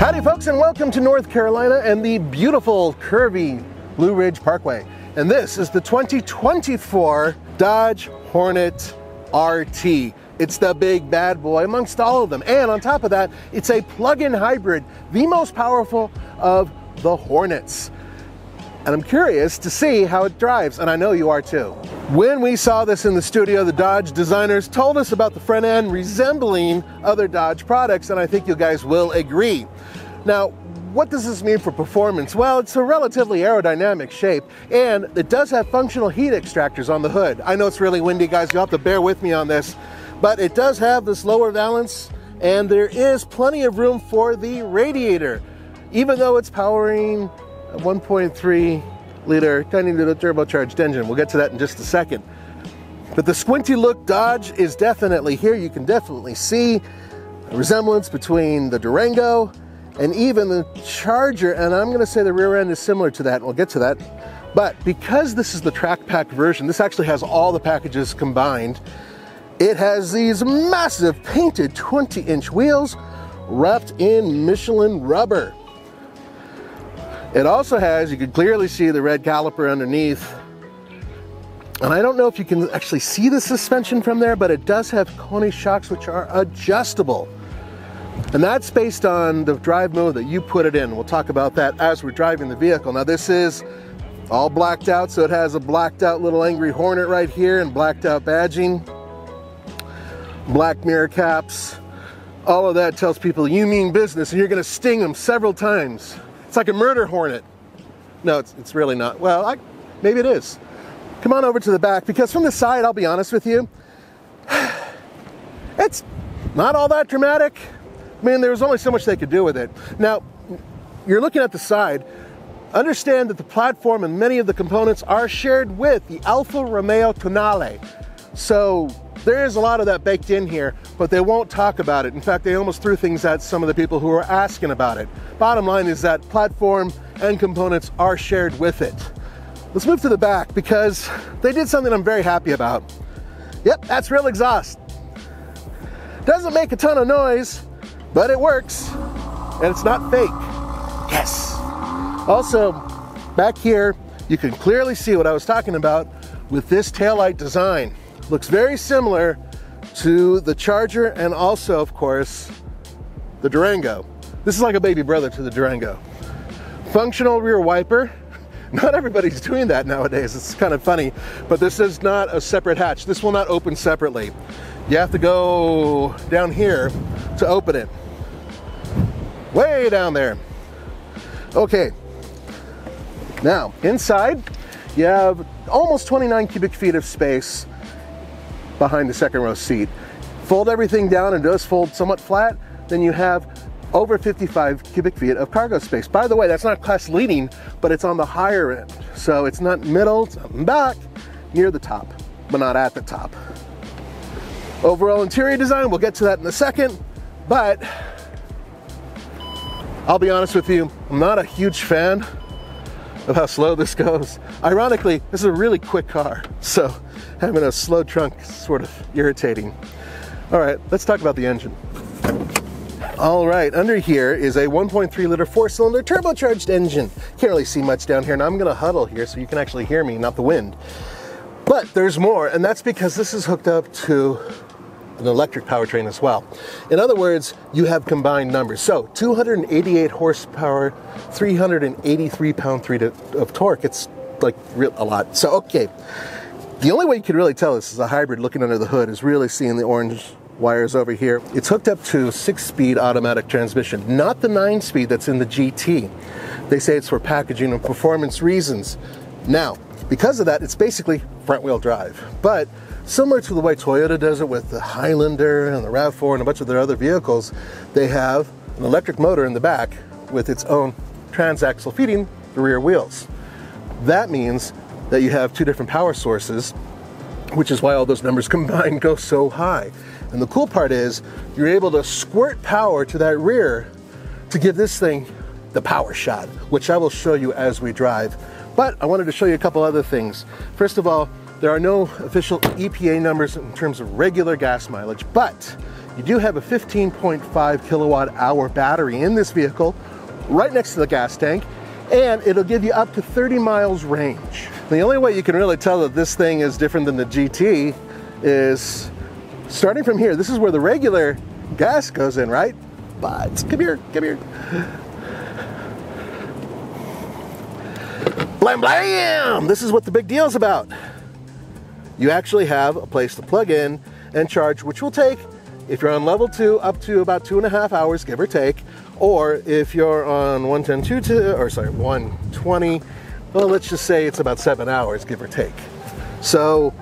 Howdy folks, and welcome to North Carolina and the beautiful, curvy Blue Ridge Parkway. And this is the 2024 Dodge Hornet RT. It's the big bad boy amongst all of them. And on top of that, it's a plug-in hybrid, the most powerful of the Hornets. And I'm curious to see how it drives, and I know you are too. When we saw this in the studio, the Dodge designers told us about the front end resembling other Dodge products, and I think you guys will agree. Now, what does this mean for performance? Well, it's a relatively aerodynamic shape, and it does have functional heat extractors on the hood. I know it's really windy, guys. You'll have to bear with me on this, but it does have this lower valance, and there is plenty of room for the radiator, even though it's powering 1.3-liter tiny little turbocharged engine. We'll get to that in just a second. But the squinty look Dodge is definitely here. You can definitely see a resemblance between the Durango and even the Charger, and I'm gonna say the rear end is similar to that, and we'll get to that. But because this is the track pack version, this actually has all the packages combined. It has these massive painted 20-inch wheels wrapped in Michelin rubber. It also has, you can clearly see the red caliper underneath. And I don't know if you can actually see the suspension from there, but it does have Koni shocks, which are adjustable. And that's based on the drive mode that you put it in. We'll talk about that as we're driving the vehicle. Now this is all blacked out, so it has a blacked out little angry Hornet right here and blacked out badging, black mirror caps. All of that tells people you mean business and you're gonna sting them several times. It's like a murder hornet. No, it's really not. Well, maybe it is. Come on over to the back, because from the side, I'll be honest with you, it's not all that dramatic. I mean, there was only so much they could do with it. Now, you're looking at the side. Understand that the platform and many of the components are shared with the Alfa Romeo Tonale. So there is a lot of that baked in here, but they won't talk about it. In fact, they almost threw things at some of the people who were asking about it. Bottom line is that platform and components are shared with it. Let's move to the back, because they did something I'm very happy about. Yep, that's real exhaust. Doesn't make a ton of noise, but it works, and it's not fake. Yes. Also, back here, you can clearly see what I was talking about with this taillight design. Looks very similar to the Charger and also, of course, the Durango. This is like a baby brother to the Durango. Functional rear wiper. Not everybody's doing that nowadays. It's kind of funny, but this is not a separate hatch. This will not open separately. You have to go down here to open it. Way down there. Okay. Now, inside, you have almost 29 cubic feet of space behind the second row seat. Fold everything down, and does fold somewhat flat, then you have over 55 cubic feet of cargo space. By the way, that's not class leading, but it's on the higher end. So it's not middle, it's up and back, near the top, but not at the top. Overall interior design, we'll get to that in a second, but I'll be honest with you, I'm not a huge fan of how slow this goes. Ironically, this is a really quick car, so having a slow trunk is sort of irritating. All right, let's talk about the engine. All right, under here is a 1.3-liter four-cylinder turbocharged engine. Can't really see much down here, and I'm gonna huddle here so you can actually hear me, not the wind. But there's more, and that's because this is hooked up to an electric powertrain as well. In other words, you have combined numbers. So 288 horsepower, 383 pound-feet of torque. It's like a lot. So, okay. The only way you can really tell this is a hybrid looking under the hood is really seeing the orange wires over here. It's hooked up to 6-speed automatic transmission, not the 9-speed that's in the GT. They say it's for packaging and performance reasons. Now, because of that, it's basically front-wheel drive, but similar to the way Toyota does it with the Highlander and the RAV4 and a bunch of their other vehicles, they have an electric motor in the back with its own transaxle feeding the rear wheels. That means that you have two different power sources, which is why all those numbers combined go so high. And the cool part is you're able to squirt power to that rear to give this thing the power shot, which I will show you as we drive. But I wanted to show you a couple other things. First of all, there are no official EPA numbers in terms of regular gas mileage, but You do have a 15.5 kilowatt hour battery in this vehicle right next to the gas tank, and it'll give you up to 30 miles range. The only way you can really tell that this thing is different than the GT is starting from here. This is where the regular gas goes in, right? But come here, come here. Blam, blam! This is what the big deal is about. You actually have a place to plug in and charge, which will take, if you're on level 2, up to about 2.5 hours, give or take, or if you're on 120, well, let's just say it's about 7 hours, give or take. So,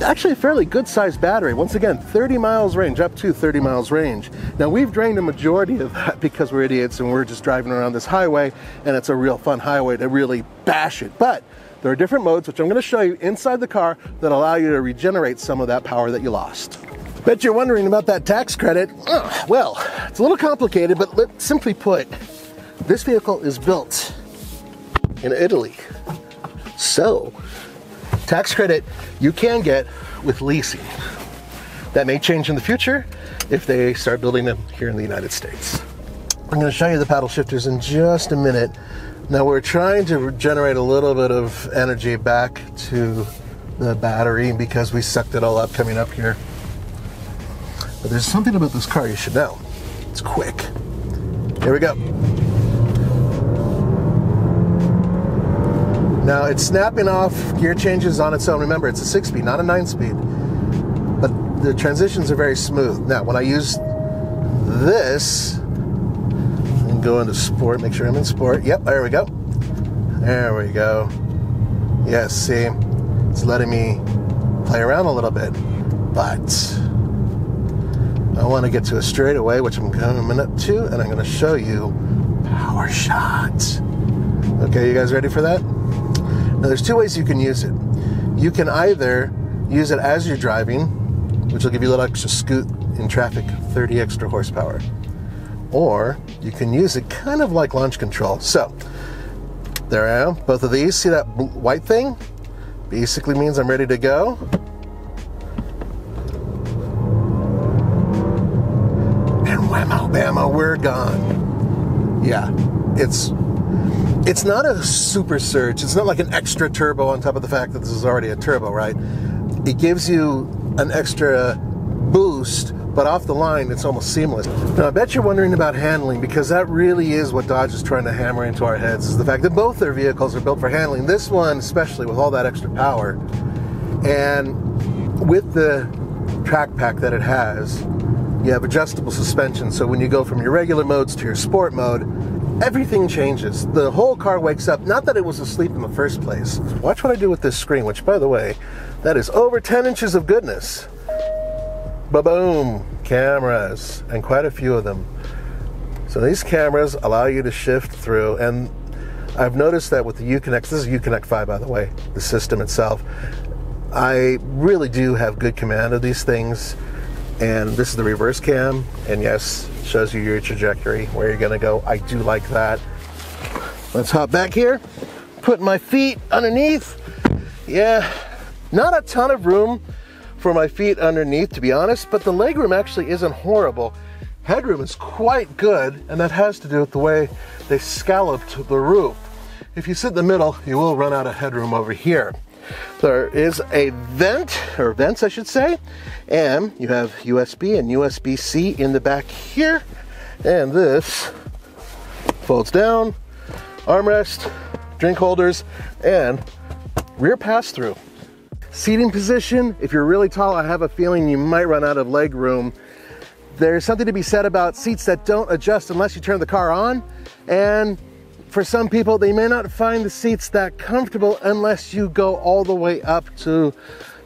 actually a fairly good-sized battery. Once again, 30 miles range, up to 30 miles range. Now, we've drained a majority of that because we're idiots and we're just driving around this highway, and it's a real fun highway to really bash it. But there are different modes, which I'm going to show you inside the car, that allow you to regenerate some of that power that you lost. Bet you're wondering about that tax credit. Well, it's a little complicated, but simply put, this vehicle is built in Italy. So, tax credit you can get with leasing. That may change in the future if they start building them here in the United States. I'm gonna show you the paddle shifters in just a minute. Now we're trying to generate a little bit of energy back to the battery because we sucked it all up coming up here. But there's something about this car you should know. It's quick. Here we go. Now it's snapping off gear changes on its own. Remember, it's a 6-speed, not a 9-speed. But the transitions are very smooth. Now, when I use this, and go into sport, make sure I'm in sport. Yep, there we go. There we go. Yes, see, it's letting me play around a little bit. But I want to get to a straightaway, which I'm coming up to, and I'm going to show you power shots. Okay, you guys ready for that? Now, there's two ways you can use it. You can either use it as you're driving, which will give you a little extra scoot in traffic, 30 extra horsepower. Or you can use it kind of like launch control. So, there I am, both of these. See that white thing? Basically means I'm ready to go. And whammo, bammo, we're gone. Yeah, it's not a super surge. It's not like an extra turbo on top of the fact that this is already a turbo, right? It gives you an extra boost, but off the line, it's almost seamless. Now, I bet you're wondering about handling, because that really is what Dodge is trying to hammer into our heads, is the fact that both their vehicles are built for handling. This one, especially with all that extra power, and with the track pack that it has, you have adjustable suspension. So when you go from your regular modes to your sport mode, everything changes. The whole car wakes up. Not that it was asleep in the first place. Watch what I do with this screen, which, by the way, that is over 10 inches of goodness. Ba-boom! Cameras, and quite a few of them. So these cameras allow you to shift through, and I've noticed that with the UConnect, this is UConnect 5, by the way, the system itself, I really do have good command of these things. And this is the reverse cam, and yes, shows you your trajectory, where you're gonna go. I do like that. Let's hop back here, put my feet underneath. Yeah, not a ton of room for my feet underneath, to be honest, but the legroom actually isn't horrible. Headroom is quite good, and that has to do with the way they scalloped the roof. If you sit in the middle, you will run out of headroom over here. There is a vent, or vents I should say, and you have USB and USB-C in the back here, and this folds down, armrest, drink holders, and rear pass-through. Seating position, if you're really tall, I have a feeling you might run out of leg room. There's something to be said about seats that don't adjust unless you turn the car on, and for some people, they may not find the seats that comfortable unless you go all the way up to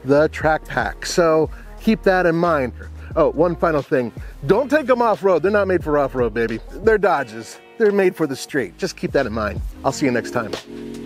the track pack. So keep that in mind. Oh, one final thing. Don't take them off-road. They're not made for off-road, baby. They're Dodges. They're made for the street. Just keep that in mind. I'll see you next time.